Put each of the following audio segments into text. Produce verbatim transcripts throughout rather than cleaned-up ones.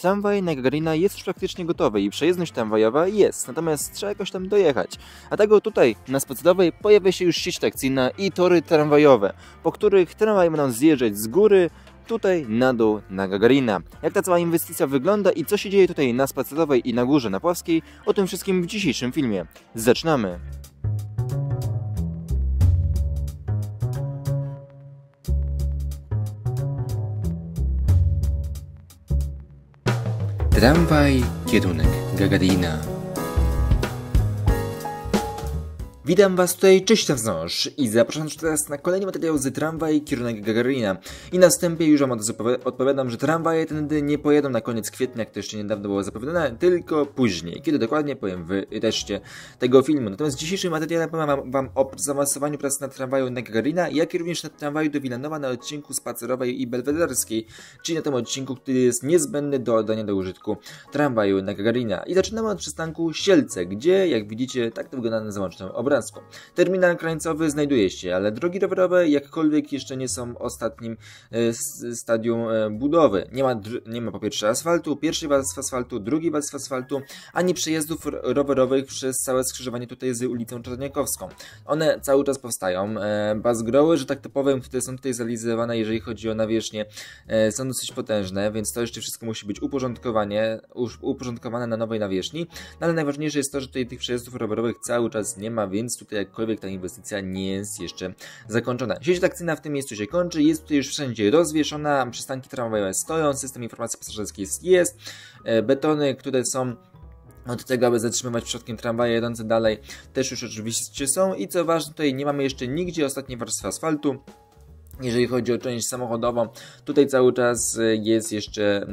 Tramwaj na Gagarina jest już praktycznie gotowy i przejezdność tramwajowa jest, natomiast trzeba jakoś tam dojechać. Dlatego tutaj na Spacerowej pojawia się już sieć trakcyjna i tory tramwajowe, po których tramwaj będą zjeżdżać z góry tutaj na dół na Gagarina. Jak ta cała inwestycja wygląda i co się dzieje tutaj na Spacerowej i na górze na Pławskiej, o tym wszystkim w dzisiejszym filmie. Zaczynamy! Tramwaj, kierunek Gagarina. Witam Was tutaj, cześć na wznąż i zapraszam teraz na kolejny materiał z tramwaj, kierunek Gagarina. I na wstępie już Wam odpowiadam, że tramwaje tędy nie pojadą na koniec kwietnia, jak to jeszcze niedawno było zapowiadane, tylko później, kiedy dokładnie powiem w reszcie tego filmu. Natomiast w dzisiejszym materiale powiem Wam o zaawansowaniu prac na tramwaju na Gagarina, jak i również na tramwaju do Wilanowa na odcinku Spacerowej i Belwederskiej, czyli na tym odcinku, który jest niezbędny do oddania do użytku tramwaju na Gagarina. I zaczynamy od przystanku Sielce, gdzie, jak widzicie, tak to wygląda na załącznym obrazku. Terminal krańcowy znajduje się, ale drogi rowerowe jakkolwiek jeszcze nie są w ostatnim e, stadium e, budowy. Nie ma, nie ma po pierwsze asfaltu, pierwszy warstw asfaltu, drugi warstw asfaltu, ani przejazdów rowerowych przez całe skrzyżowanie tutaj z ulicą Czarniakowską. One cały czas powstają. E, Bazgroły, że tak to powiem, które są tutaj zrealizowane, jeżeli chodzi o nawierzchnię, e, są dosyć potężne, więc to jeszcze wszystko musi być uporządkowanie, uporządkowane na nowej nawierzchni. No, ale najważniejsze jest to, że tutaj tych przejazdów rowerowych cały czas nie ma, więc Więc tutaj jakkolwiek ta inwestycja nie jest jeszcze zakończona. Sieć trakcyjna w tym miejscu się kończy, jest tutaj już wszędzie rozwieszona, przystanki tramwajowe stoją, system informacji pasażerskiej jest, betony, które są od tego, aby zatrzymywać przodkiem tramwaje jadące dalej, też już oczywiście są i co ważne, tutaj nie mamy jeszcze nigdzie ostatniej warstwy asfaltu. Jeżeli chodzi o część samochodową, tutaj cały czas jest jeszcze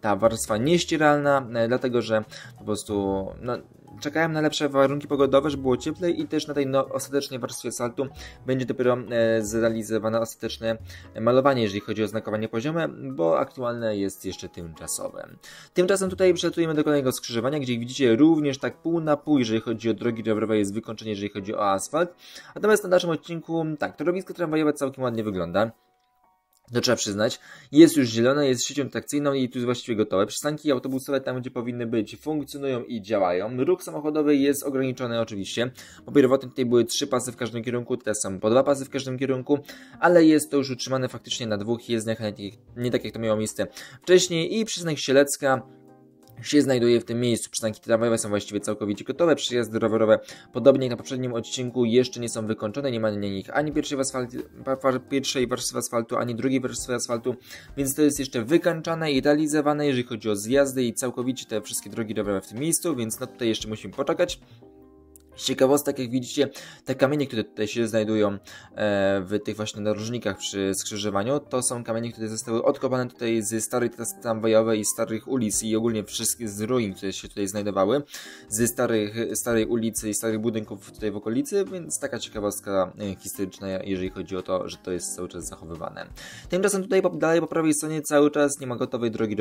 ta warstwa nieścieralna, dlatego że po prostu no, czekałem na lepsze warunki pogodowe, żeby było cieplej i też na tej no, ostatecznej warstwie asfaltu będzie dopiero e, zrealizowane ostateczne malowanie, jeżeli chodzi o oznakowanie poziome, bo aktualne jest jeszcze tymczasowe. Tymczasem tutaj przelatujemy do kolejnego skrzyżowania, gdzie widzicie również tak pół na pół, jeżeli chodzi o drogi rowerowe jest wykończenie, jeżeli chodzi o asfalt. Natomiast na naszym odcinku, tak, torowisko tramwajowe całkiem ładnie wygląda. To trzeba przyznać. Jest już zielone, jest siecią trakcyjną i tu jest właściwie gotowe. Przystanki autobusowe tam, gdzie powinny być, funkcjonują i działają. Ruch samochodowy jest ograniczony oczywiście, bo pierwotnie tutaj były trzy pasy w każdym kierunku, teraz są po dwa pasy w każdym kierunku, ale jest to już utrzymane faktycznie na dwóch jezdniach, nie tak jak to miało miejsce wcześniej. I przystanek Siellecka się znajduje w tym miejscu. Przystanki tramwajowe są właściwie całkowicie gotowe, przejazdy rowerowe, podobnie jak na poprzednim odcinku, jeszcze nie są wykończone, nie ma na nich ani pierwszej, asfalt... pierwszej warstwy asfaltu, ani drugiej warstwy asfaltu, więc to jest jeszcze wykańczane i realizowane, jeżeli chodzi o zjazdy i całkowicie te wszystkie drogi rowerowe w tym miejscu, więc no tutaj jeszcze musimy poczekać. Z ciekawostek, jak widzicie, te kamienie, które tutaj się znajdują w tych właśnie narożnikach przy skrzyżowaniu, to są kamienie, które zostały odkopane tutaj z starej trasy tramwajowej, starych ulic i ogólnie wszystkich z ruin, które się tutaj znajdowały, ze starych, starej ulicy i starych budynków tutaj w okolicy, więc taka ciekawostka historyczna, jeżeli chodzi o to, że to jest cały czas zachowywane. Tymczasem tutaj dalej po prawej stronie cały czas nie ma gotowej drogi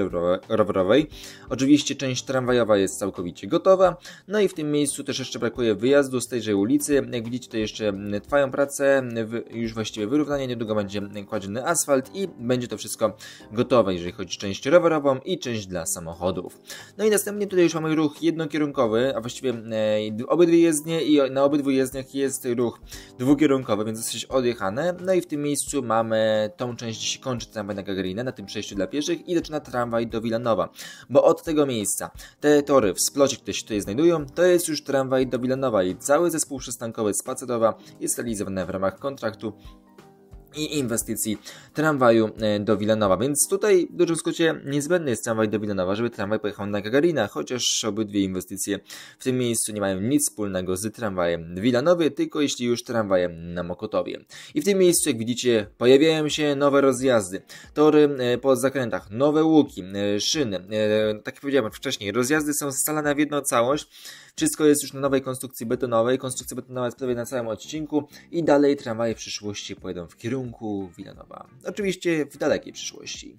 rowerowej. Oczywiście część tramwajowa jest całkowicie gotowa, no i w tym miejscu też jeszcze brakuje wyjazdu z tejże ulicy. Jak widzicie, to jeszcze trwają prace, już właściwie wyrównanie, niedługo będzie kładziony asfalt i będzie to wszystko gotowe, jeżeli chodzi o część rowerową i część dla samochodów. No i następnie tutaj już mamy ruch jednokierunkowy, a właściwie obydwie jezdnie i na obydwu jezdniach jest ruch dwukierunkowy, więc dosyć odjechane. No i w tym miejscu mamy tą część, gdzie się kończy tramwaj na Gagarina, na tym przejściu dla pieszych i zaczyna tramwaj do Wilanowa, bo od tego miejsca te tory w splocie, które się tutaj znajdują, to jest już tramwaj do Wilanowa i cały zespół przystankowy Spacerowa jest realizowany w ramach kontraktu i inwestycji tramwaju do Wilanowa. Więc tutaj w dużym skrócie niezbędny jest tramwaj do Wilanowa, żeby tramwaj pojechał na Gagarina, chociaż obydwie inwestycje w tym miejscu nie mają nic wspólnego z tramwajem w Wilanowie, tylko jeśli już tramwajem na Mokotowie. I w tym miejscu, jak widzicie, pojawiają się nowe rozjazdy, tory po zakrętach, nowe łuki, szyny. Tak jak powiedziałem wcześniej, rozjazdy są scalane w jedną całość. Wszystko jest już na nowej konstrukcji betonowej. Konstrukcja betonowa jest prawie na całym odcinku i dalej tramwaje w przyszłości pojedą w kierunku Wilanowa. Oczywiście w dalekiej przyszłości.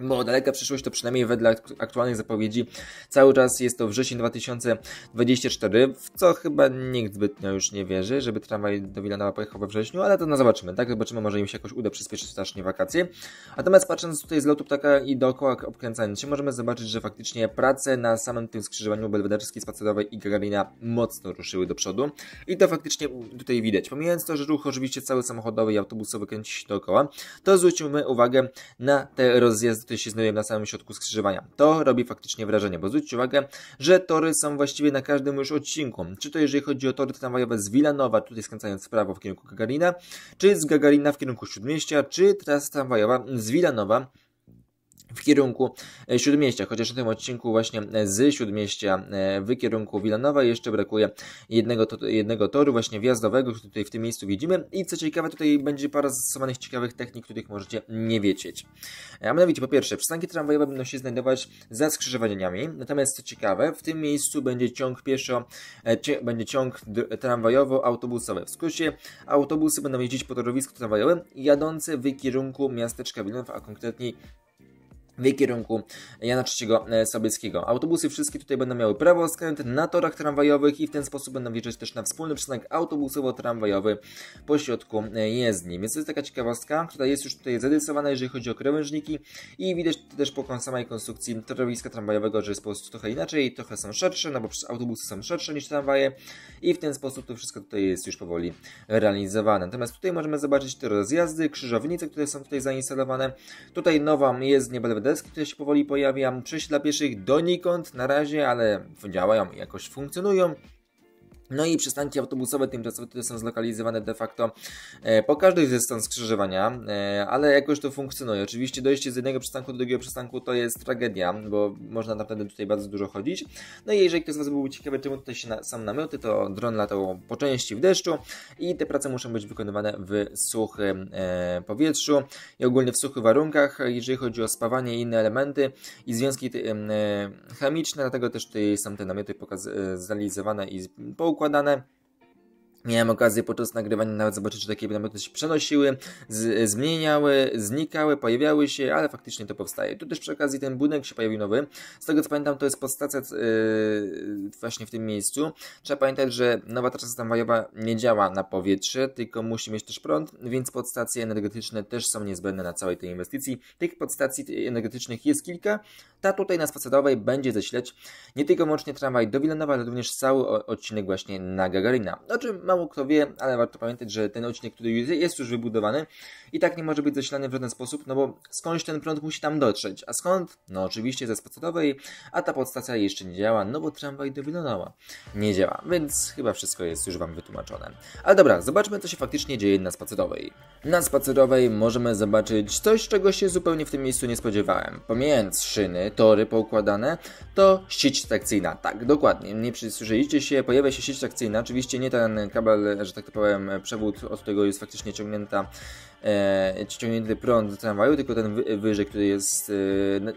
bo daleka przyszłość to przynajmniej wedle aktualnych zapowiedzi cały czas jest to wrzesień dwa tysiące dwudziesty czwarty, w co chyba nikt zbytnio już nie wierzy, żeby tramwaj do Wilanowa pojechał we wrześniu, ale to no zobaczymy, tak? Zobaczymy, może im się jakoś uda przyspieszyć strasznie wakacje. Natomiast patrząc tutaj z lotu ptaka i dookoła obkręcając się, możemy zobaczyć, że faktycznie prace na samym tym skrzyżowaniu Belwederskiej, Spacerowej i Gagarina mocno ruszyły do przodu i to faktycznie tutaj widać. Pomijając to, że ruch oczywiście cały samochodowy i autobusowy kręci się dookoła, to zwróćmy uwagę na te rozjazdy, które się znajdują na samym środku skrzyżowania. To robi faktycznie wrażenie, bo zwróćcie uwagę, że tory są właściwie na każdym już odcinku. Czy to jeżeli chodzi o tory tramwajowe z Wilanowa, tutaj skręcając w prawo w kierunku Gagarina, czy z Gagarina w kierunku Śródmieścia, czy trasa tramwajowa z Wilanowa w kierunku Śródmieścia, chociaż na tym odcinku właśnie z Śródmieścia w kierunku Wilanowa jeszcze brakuje jednego, to, jednego toru właśnie wjazdowego, który tutaj w tym miejscu widzimy. I co ciekawe, tutaj będzie parę zastosowanych ciekawych technik, których możecie nie wiedzieć. A mianowicie, po pierwsze, przystanki tramwajowe będą się znajdować za skrzyżowaniami, natomiast co ciekawe, w tym miejscu będzie ciąg pieszo, cie, będzie ciąg tramwajowo-autobusowy. W skrócie, autobusy będą jeździć po torowisku tramwajowym jadące w kierunku miasteczka Wilanów, a konkretniej w kierunku Jana trzeciego Sobieskiego. Autobusy wszystkie tutaj będą miały prawoskręt na torach tramwajowych i w ten sposób będą wjeżdżać też na wspólny przystanek autobusowo-tramwajowy po środku jezdni. Więc to jest taka ciekawostka, która jest już tutaj zarysowana, jeżeli chodzi o krawężniki i widać też po samej konstrukcji torowiska tramwajowego, że jest po prostu trochę inaczej, trochę są szersze, no bo autobusy są szersze niż tramwaje i w ten sposób to wszystko tutaj jest już powoli realizowane. Natomiast tutaj możemy zobaczyć te rozjazdy, krzyżownice, które są tutaj zainstalowane. Tutaj nowa jezdnia Belwederska, które się powoli pojawia, przejść dla pieszych donikąd na razie, ale działają i jakoś funkcjonują. No i przystanki autobusowe tymczasowe, które są zlokalizowane de facto po każdej ze stron skrzyżowania, ale jakoś to funkcjonuje. Oczywiście dojście z jednego przystanku do drugiego przystanku to jest tragedia, bo można naprawdę tutaj bardzo dużo chodzić. No i jeżeli ktoś z Was był ciekawy, czemu tutaj się na, są namioty, to dron latał po części w deszczu i te prace muszą być wykonywane w suchym e, powietrzu i ogólnie w suchych warunkach, jeżeli chodzi o spawanie i inne elementy i związki e, chemiczne, dlatego też tutaj są te namioty zrealizowane i po układane. Miałem okazję podczas nagrywania nawet zobaczyć, że takie namioty się przenosiły, z, zmieniały, znikały, pojawiały się, ale faktycznie to powstaje. Tu też przy okazji ten budynek się pojawił nowy. Z tego co pamiętam, to jest podstacja yy, właśnie w tym miejscu. Trzeba pamiętać, że nowa trasa tramwajowa nie działa na powietrze, tylko musi mieć też prąd, więc podstacje energetyczne też są niezbędne na całej tej inwestycji. Tych podstacji energetycznych jest kilka. Ta tutaj na Spacerowej będzie zasilać nie tylko łącznie tramwaj do Wilanowa, ale również cały odcinek właśnie na Gagarina. O czym mało kto wie, ale warto pamiętać, że ten odcinek, który jest już wybudowany i tak nie może być zasilany w żaden sposób, no bo skądś ten prąd musi tam dotrzeć. A skąd? No oczywiście ze Spacerowej, a ta podstacja jeszcze nie działa, no bo tramwaj do Wilanowa nie działa, więc chyba wszystko jest już Wam wytłumaczone. Ale dobra, zobaczmy, co się faktycznie dzieje na Spacerowej. Na Spacerowej możemy zobaczyć coś, czego się zupełnie w tym miejscu nie spodziewałem. Pomijając szyny, tory poukładane, to sieć trakcyjna. Tak, dokładnie, nie przysłyszeliście się, pojawia się sieć trakcyjna, oczywiście nie ten kabel, że tak to powiem, przewód, od którego jest faktycznie ciągnięta, e, ciągnięty prąd do tramwaju, tylko ten wy, wyżej, który jest e,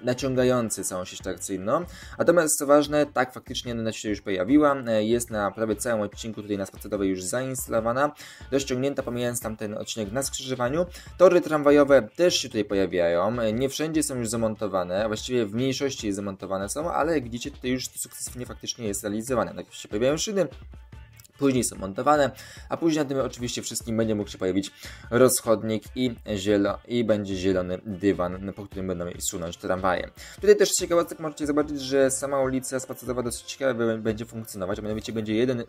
naciągający całą sieć trakcyjną. Natomiast co ważne, tak faktycznie ona się już pojawiła, e, jest na prawie całym odcinku tutaj na Spacerowej już zainstalowana, dościągnięta, pomijając tam ten odcinek na skrzyżowaniu. Tory tramwajowe też się tutaj pojawiają, e, nie wszędzie są już zamontowane, właściwie w mniejszości zamontowane są, ale jak widzicie, tutaj już sukcesywnie faktycznie jest realizowane. Tak się pojawiają szyny, później są montowane, a później na tym oczywiście wszystkim będzie mógł się pojawić rozchodnik i, zielo, i będzie zielony dywan, po którym będą sunąć tramwaje. Tutaj też ciekawostek możecie zobaczyć, że sama ulica Spacerowa dosyć ciekawie będzie funkcjonować, a mianowicie będzie jeden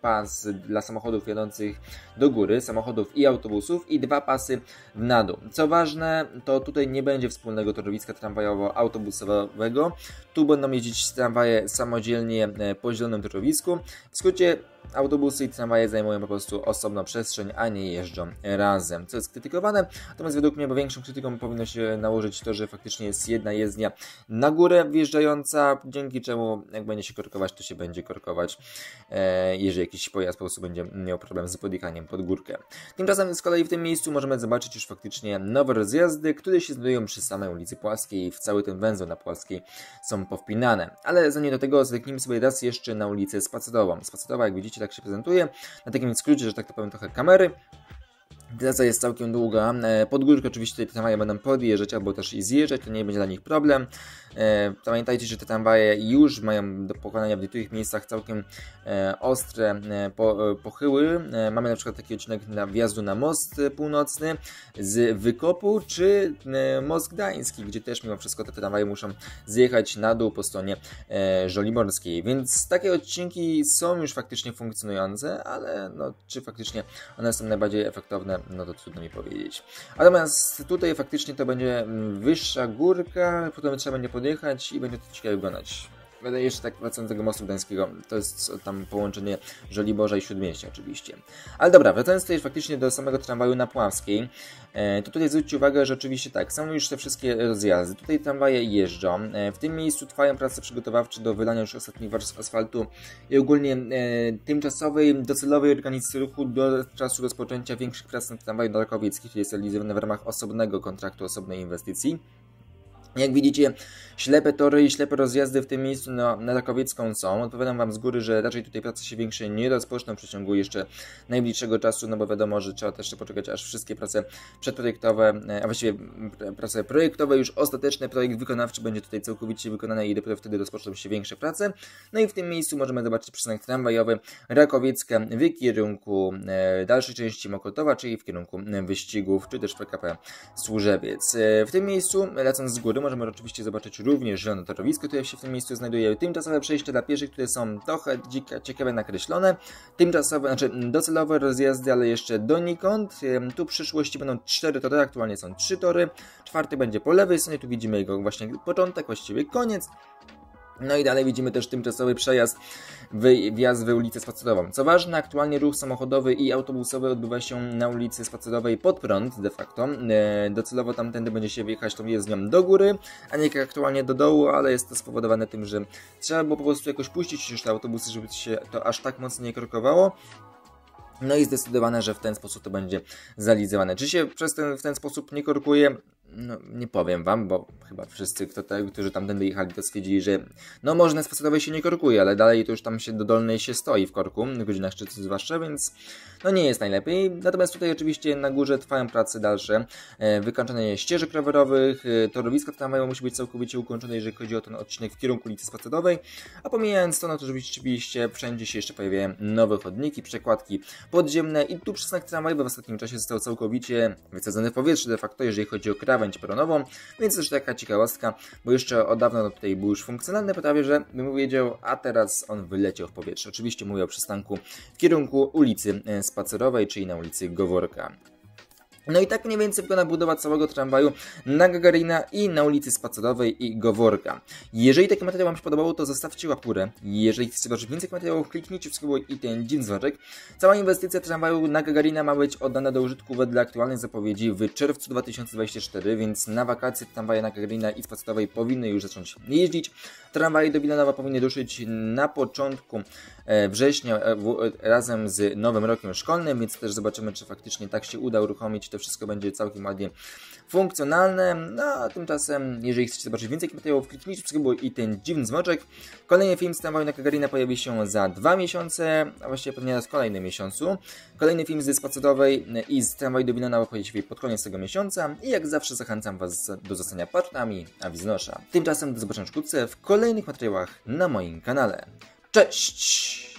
pas dla samochodów jadących do góry, samochodów i autobusów i dwa pasy na dół. Co ważne, to tutaj nie będzie wspólnego torowiska tramwajowo-autobusowego. Tu będą jeździć tramwaje samodzielnie po zielonym torowisku. W skrócie, autobusy i tramwaje zajmują po prostu osobną przestrzeń, a nie jeżdżą razem, co jest krytykowane. Natomiast według mnie, bo większą krytyką powinno się nałożyć to, że faktycznie jest jedna jezdnia na górę wjeżdżająca, dzięki czemu jak będzie się korkować, to się będzie korkować, e, jeżeli jakiś pojazd po prostu będzie miał problem z podjekaniem pod górkę. Tymczasem z kolei w tym miejscu możemy zobaczyć już faktycznie nowe rozjazdy, które się znajdują przy samej ulicy Płaskiej i w cały ten węzeł na Płaskiej są powpinane. Ale zanim do tego zerknijmy sobie raz jeszcze na ulicę Spacerową. Spacerowa, jak widzicie, tak się prezentuje, na takim skrócie, że tak to powiem, trochę kamery. Trasa jest całkiem długa. Pod górkę oczywiście te tramwaje będą podjeżdżać albo też i zjeżdżać, to nie będzie dla nich problem. Pamiętajcie, że te tramwaje już mają do pokonania w niektórych miejscach całkiem ostre pochyły. Mamy na przykład taki odcinek na wjazdu na most północny z Wykopu, czy most Gdański, gdzie też mimo wszystko te tramwaje muszą zjechać na dół po stronie żoliborskiej. Więc takie odcinki są już faktycznie funkcjonujące, ale no, czy faktycznie one są najbardziej efektowne, no to trudno mi powiedzieć. Natomiast tutaj faktycznie to będzie wyższa górka, potem trzeba będzie podjechać i będzie to ciekawie wyglądać. Jeszcze tak wracając do tego mostu gdańskiego, to jest tam połączenie Żoliborza i Śródmieścia oczywiście. Ale dobra, wracając tutaj faktycznie do samego tramwaju na Puławskiej, to tutaj zwróćcie uwagę, że oczywiście tak, są już te wszystkie rozjazdy, tutaj tramwaje jeżdżą, w tym miejscu trwają prace przygotowawcze do wylania już ostatnich warstw asfaltu i ogólnie tymczasowej, docelowej organizacji ruchu do czasu rozpoczęcia większych prac na tramwaju Rakowieckich, które jest realizowane w ramach osobnego kontraktu, osobnej inwestycji. Jak widzicie, ślepe tory i ślepe rozjazdy w tym miejscu no, na Rakowiecką są. Odpowiadam Wam z góry, że raczej tutaj prace się większe nie rozpoczną w przeciągu jeszcze najbliższego czasu, no bo wiadomo, że trzeba też poczekać, aż wszystkie prace przedprojektowe, a właściwie prace projektowe, już ostateczny projekt wykonawczy będzie tutaj całkowicie wykonany i dopiero wtedy rozpoczną się większe prace. No i w tym miejscu możemy zobaczyć przystanek tramwajowy Rakowiecka w kierunku dalszej części Mokotowa, czyli w kierunku Wyścigów, czy też P K P Służewiec. W tym miejscu, lecąc z góry, możemy oczywiście zobaczyć również zielone torowisko, które się w tym miejscu znajduje. Tymczasowe przejścia dla pieszych, które są trochę ciekawie nakreślone. Tymczasowe, znaczy docelowe rozjazdy, ale jeszcze donikąd. Tu w przyszłości będą cztery tory, aktualnie są trzy tory. Czwarty będzie po lewej stronie, tu widzimy jego właśnie początek, właściwie koniec. No i dalej widzimy też tymczasowy przejazd, wjazd w ulicę Spacerową. Co ważne, aktualnie ruch samochodowy i autobusowy odbywa się na ulicy Spacerowej pod prąd de facto. Docelowo tamtędy będzie się wjechać tą jezdnią do góry, a nie aktualnie do dołu, ale jest to spowodowane tym, że trzeba było po prostu jakoś puścić już te autobusy, żeby się to aż tak mocno nie korkowało. No i zdecydowane, że w ten sposób to będzie zrealizowane. Czy się przez ten, w ten sposób nie korkuje? No, nie powiem Wam, bo chyba wszyscy, kto te, którzy tamtędy jechali, to stwierdzili, że no może na Spacerowej się nie korkuje, ale dalej to już tam się do dolnej się stoi w korku, w godzinach szczytu zwłaszcza, więc no nie jest najlepiej. Natomiast tutaj oczywiście na górze trwają prace dalsze, e, wykończenie ścieżek rowerowych, e, torowisko tramwajowe musi być całkowicie ukończone, jeżeli chodzi o ten odcinek w kierunku ulicy Spacerowej, a pomijając to, no to rzeczywiście wszędzie się jeszcze pojawiają nowe chodniki, przekładki podziemne i tu przystanek tramwajowy w ostatnim czasie został całkowicie wysadzony w powietrze de facto, jeżeli chodzi o krawędź peronową, więc też taka ciekawostka, bo jeszcze od dawna no, tutaj był już funkcjonalny, prawie że bym powiedział, a teraz on wyleciał w powietrze. Oczywiście mówię o przystanku w kierunku ulicy Spacerowej, czyli na ulicy Goworka. No i tak mniej więcej wygląda budowa całego tramwaju na Gagarina i na ulicy Spacerowej i Goworka. Jeżeli taki materiał Wam się podobał, to zostawcie łapurę. Jeżeli chcecie zobaczyć więcej materiałów, kliknijcie w subskrybuj i ten dzień dzwoneczek. Cała inwestycja tramwaju na Gagarina ma być oddana do użytku wedle aktualnych zapowiedzi w czerwcu dwa tysiące dwudziestego czwartego, więc na wakacje tramwaje na Gagarina i Spacerowej powinny już zacząć jeździć. Tramwaje do Wilanowa powinny ruszyć na początku września razem z nowym rokiem szkolnym, więc też zobaczymy, czy faktycznie tak się uda uruchomić. To wszystko będzie całkiem ładnie funkcjonalne. No a tymczasem, jeżeli chcecie zobaczyć więcej materiałów, kliknijcie subskrybuj i ten dziwny dzwoneczek. Kolejny film z tramwaju na Gagarina pojawi się za dwa miesiące, a właściwie pewnie raz w kolejnym miesiącu. Kolejny film ze Spacerowej i z tramwaju do Wilanowa pojawi się pod koniec tego miesiąca. I jak zawsze zachęcam Was do zostania partnerami Awiznosza. Tymczasem do zobaczenia wkrótce w kolejnych materiałach na moim kanale. Cześć!